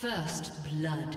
First blood.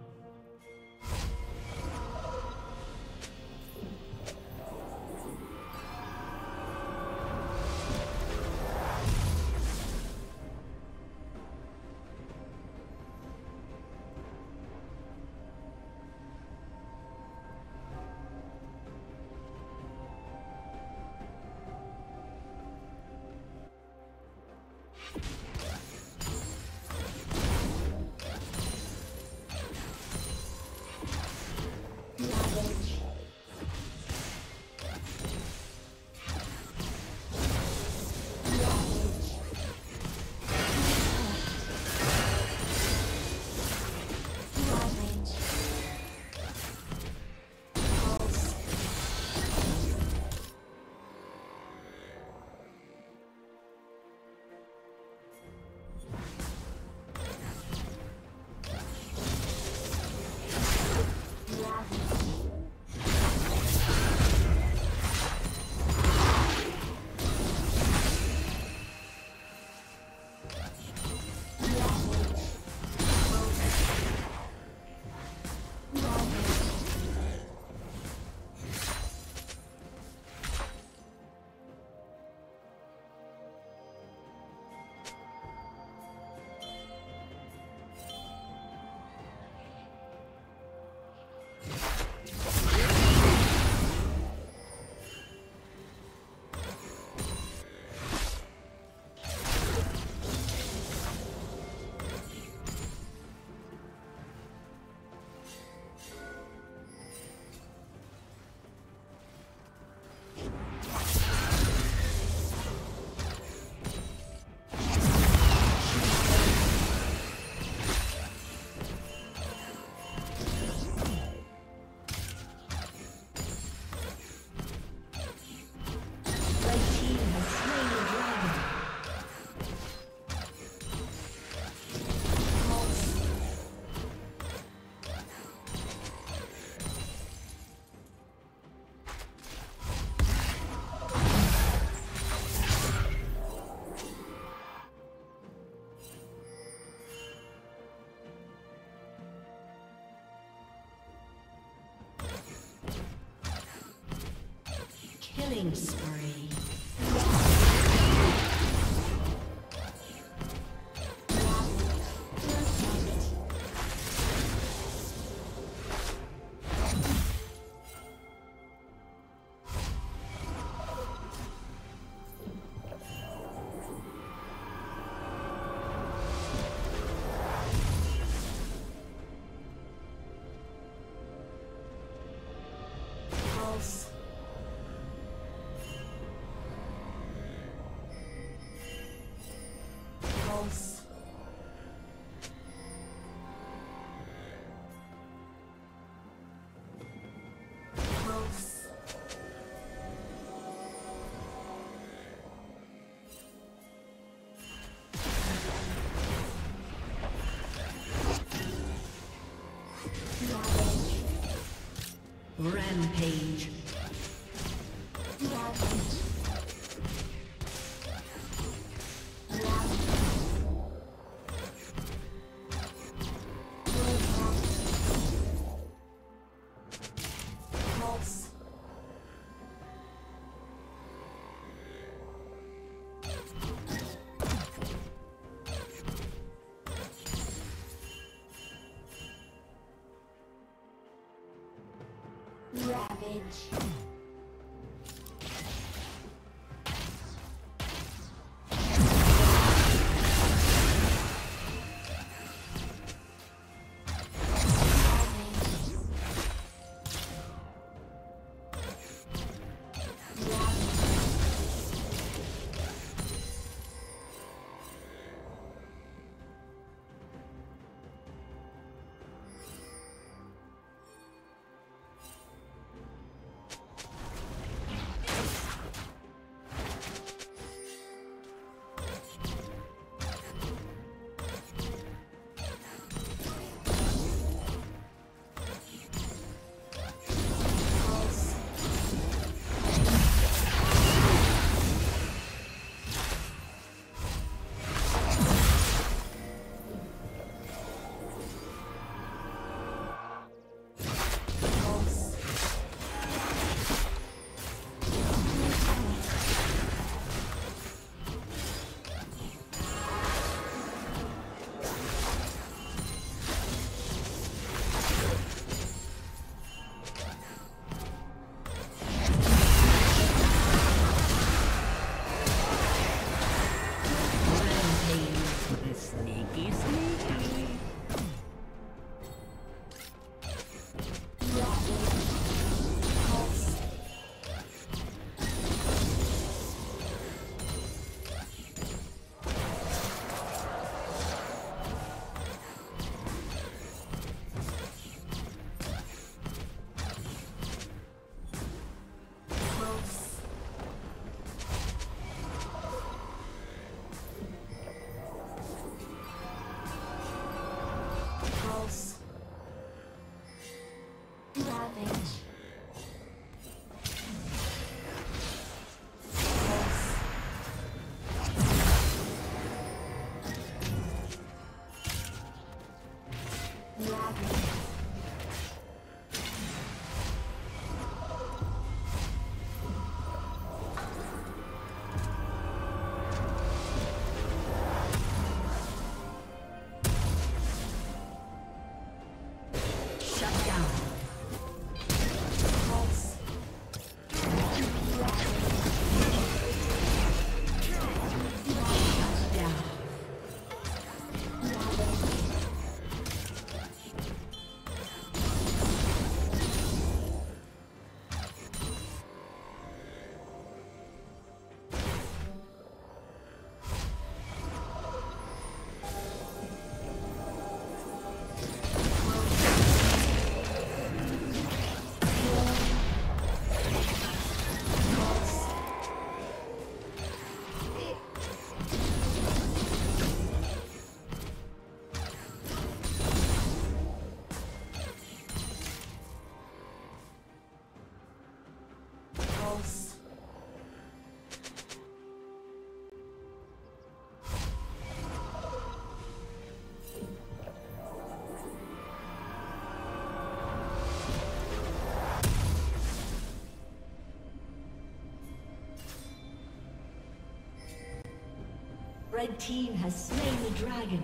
Killing spree. Rampage. Ravage. Red team has slain the dragon.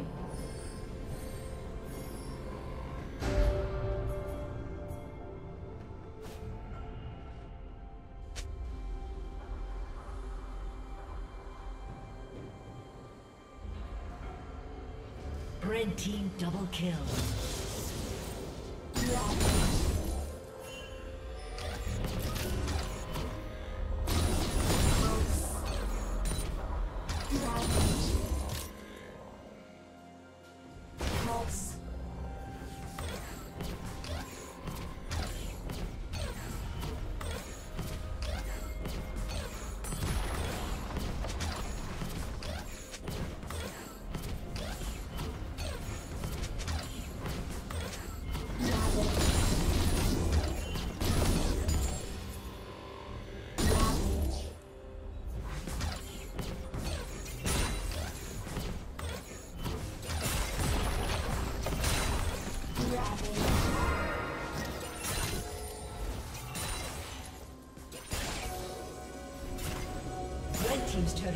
Red team double kill. team's turret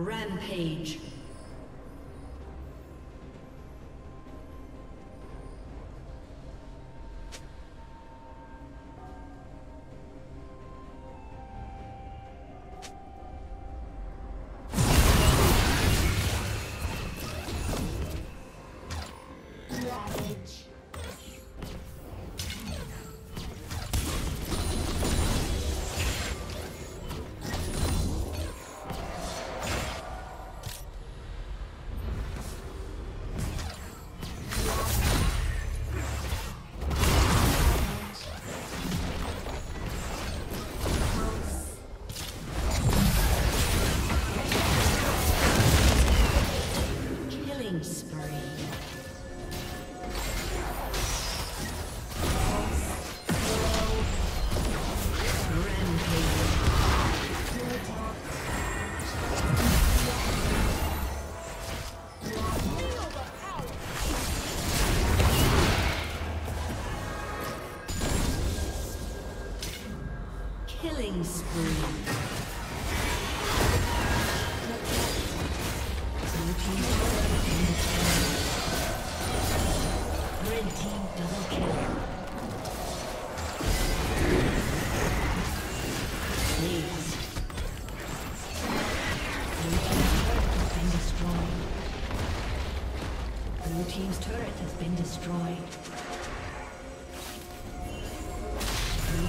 Rampage. Killing spree. Red team double kill. Please. Blue team's turret has been destroyed. Blue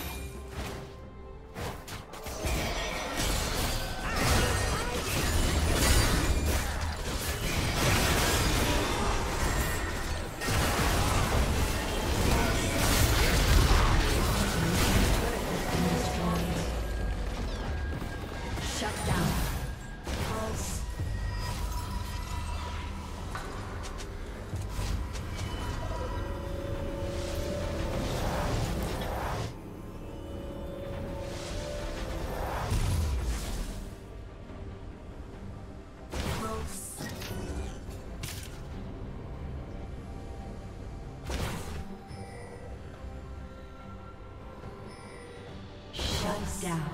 Down.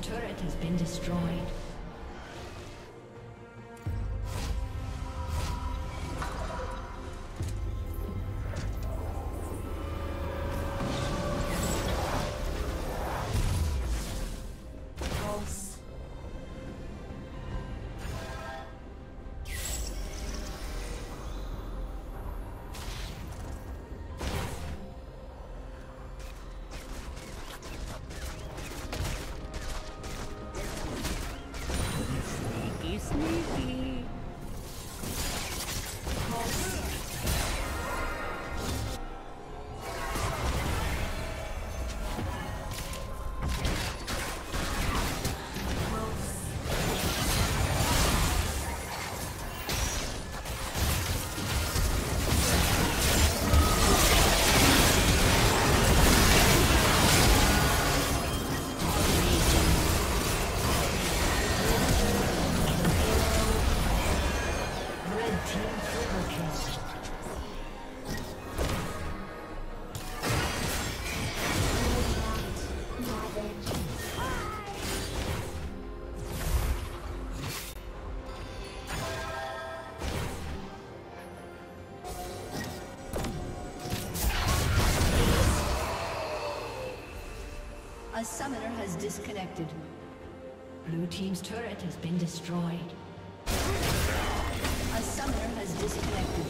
team's turret has been destroyed. A summoner has disconnected. Blue team's turret has been destroyed. A summoner has disconnected.